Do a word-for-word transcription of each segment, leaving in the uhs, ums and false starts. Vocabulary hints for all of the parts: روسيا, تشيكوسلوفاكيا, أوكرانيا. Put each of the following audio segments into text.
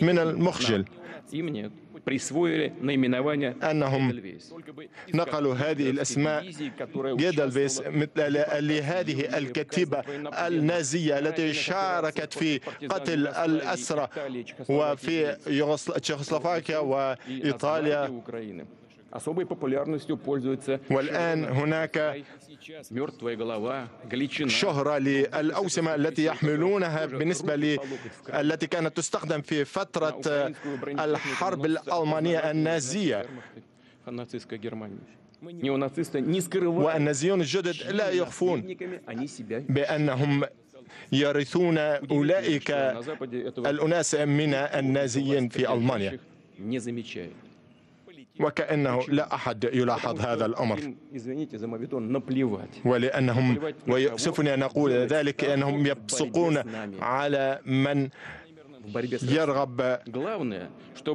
من المخجل أنهم نقلوا هذه الأسماء جيدلفيس لهذه الكتيبة النازية التي شاركت في قتل الأسرى وفي تشيكوسلوفاكيا وإيطاليا. والآن هناك شهرة للأوسمة التي يحملونها بالنسبة ل التي كانت تستخدم في فترة الحرب الألمانية النازية. والنازيون الجدد لا يخفون بأنهم يرثون أولئك الأناس من النازيين في ألمانيا، وكأنه لا أحد يلاحظ هذا الأمر. ولأنهم، ويؤسفني أن أقول ذلك، أنهم يبصقون على من يرغب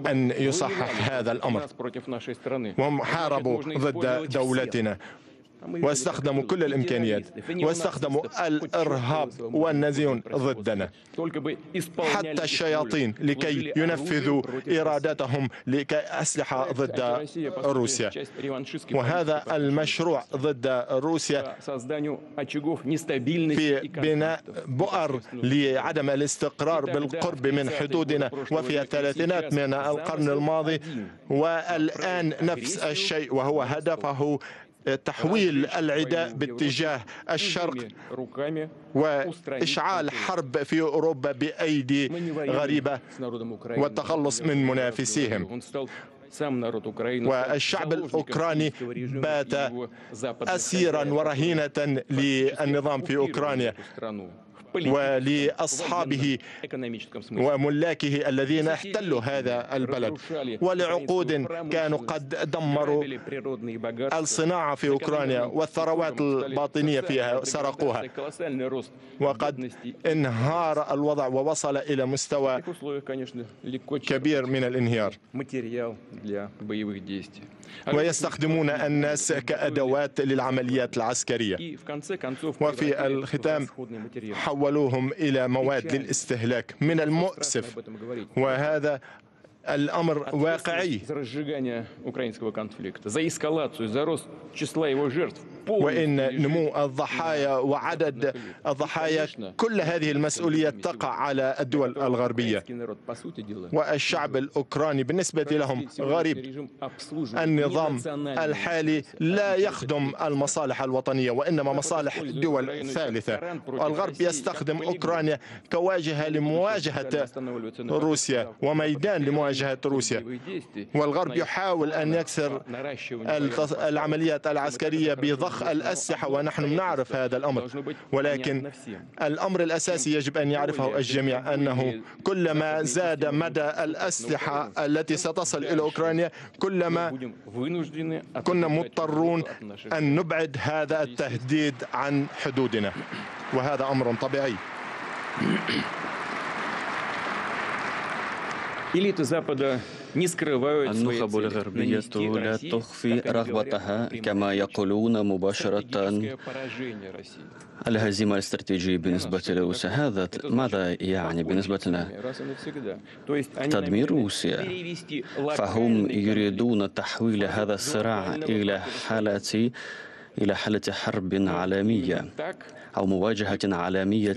أن يصحح هذا الأمر، وهم حاربوا ضد دولتنا واستخدموا كل الإمكانيات واستخدموا الإرهاب والنازيون ضدنا، حتى الشياطين لكي ينفذوا إرادتهم كأسلحة ضد روسيا. وهذا المشروع ضد روسيا في بناء بؤر لعدم الاستقرار بالقرب من حدودنا وفي الثلاثينات من القرن الماضي، والآن نفس الشيء، وهو هدفه تحويل العداء باتجاه الشرق وإشعال حرب في أوروبا بأيدي غريبة والتخلص من منافسيهم. والشعب الأوكراني بات أسيرا ورهينة للنظام في أوكرانيا ولأصحابه وملاكه الذين احتلوا هذا البلد، ولعقود كانوا قد دمروا الصناعة في أوكرانيا والثروات الباطنية فيها، سرقوها، وقد انهار الوضع ووصل إلى مستوى كبير من الانهيار، ويستخدمون الناس كأدوات للعمليات العسكرية، وفي الختام حولوهم إلى مواد للاستهلاك. من المؤسف، وهذا الأمر واقعي، وإن نمو الضحايا وعدد الضحايا كل هذه المسؤولية تقع على الدول الغربية. والشعب الأوكراني بالنسبة لهم غريب، النظام الحالي لا يخدم المصالح الوطنية وإنما مصالح دول ثالثة. الغرب يستخدم أوكرانيا كواجهة لمواجهة روسيا وميدان لمواجهة روسيا، والغرب يحاول أن يكسر العمليات العسكرية بضخ الأسلحة، ونحن نعرف هذا الأمر. ولكن الأمر الأساسي يجب أن يعرفه الجميع، أنه كلما زاد مدى الأسلحة التي ستصل إلى أوكرانيا كلما كنا مضطرون أن نبعد هذا التهديد عن حدودنا، وهذا أمر طبيعي. النخب الغربية لا تخفي رغبتها، كما يقولون، مباشرة الهزيمة الاستراتيجية بالنسبة لروسيا. هذا ماذا يعني بالنسبة لنا؟ تدمير روسيا. فهم يريدون تحويل هذا الصراع إلى حالة إلى حالة حرب عالمية أو مواجهة عالمية،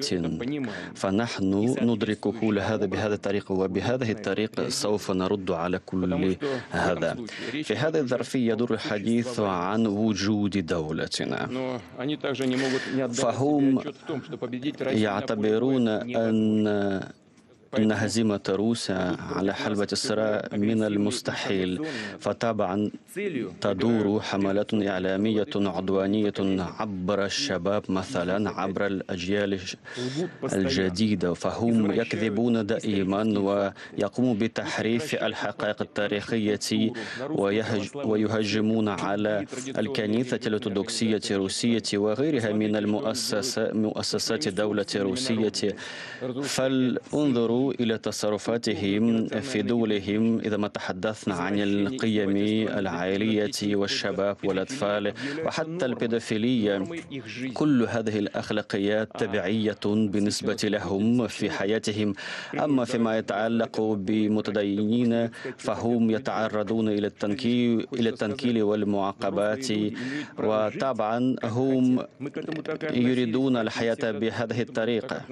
فنحن ندرك كل هذا بهذا الطريق، وبهذه الطريق سوف نرد على كل هذا. في هذه الظرفية يدور الحديث عن وجود دولتنا، فهم يعتبرون أن أن هزيمة روسيا على حلبة الصراع من المستحيل، فطبعا تدور حملات إعلامية عدوانية عبر الشباب مثلا، عبر الأجيال الجديدة، فهم يكذبون دائما ويقومون بتحريف الحقائق التاريخية ويهجمون على الكنيسة الأرثوذكسية الروسية وغيرها من المؤسسات دولة روسية. فلانظروا إلى تصرفاتهم في دولهم إذا ما تحدثنا عن القيم العائلية والشباب والأطفال وحتى البيدوفيلية. كل هذه الأخلاقيات تبعية بالنسبة لهم في حياتهم. أما فيما يتعلق بمتدينين فهم يتعرضون إلى التنكيل إلى التنكيل والمعاقبات، وطبعا هم يريدون الحياة بهذه الطريقة،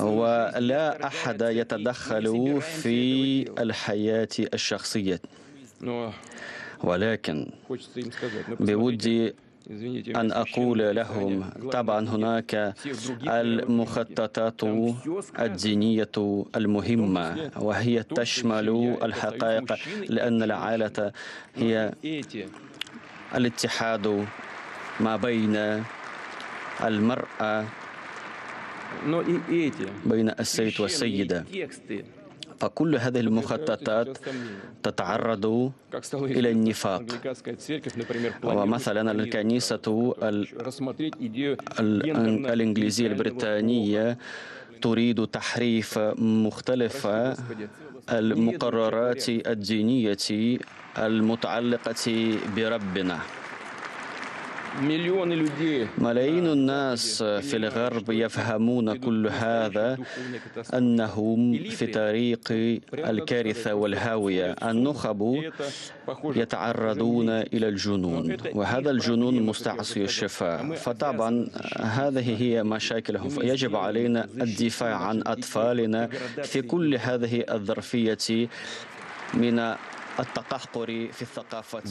ولا أحد يتدخل في الحياة الشخصية. ولكن بودي أن أقول لهم طبعا هناك المخططات الدينية المهمة، وهي تشمل الحقائق، لأن العائلة هي الاتحاد ما بين المرأة بين السيد والسيدة. فكل هذه المخططات تتعرض إلى النفاق. ومثلا الكنيسة الإنجليزية البريطانية تريد تحريف مختلف المقررات الدينية المتعلقة بربنا. ملايين الناس في الغرب يفهمون كل هذا أنهم في طريق الكارثة والهاوية. النخب يتعرضون إلى الجنون، وهذا الجنون مستعصي الشفاء. فطبعا هذه هي مشاكلهم، فيجب علينا الدفاع عن أطفالنا في كل هذه الظرفية من التقهقر في الثقافة.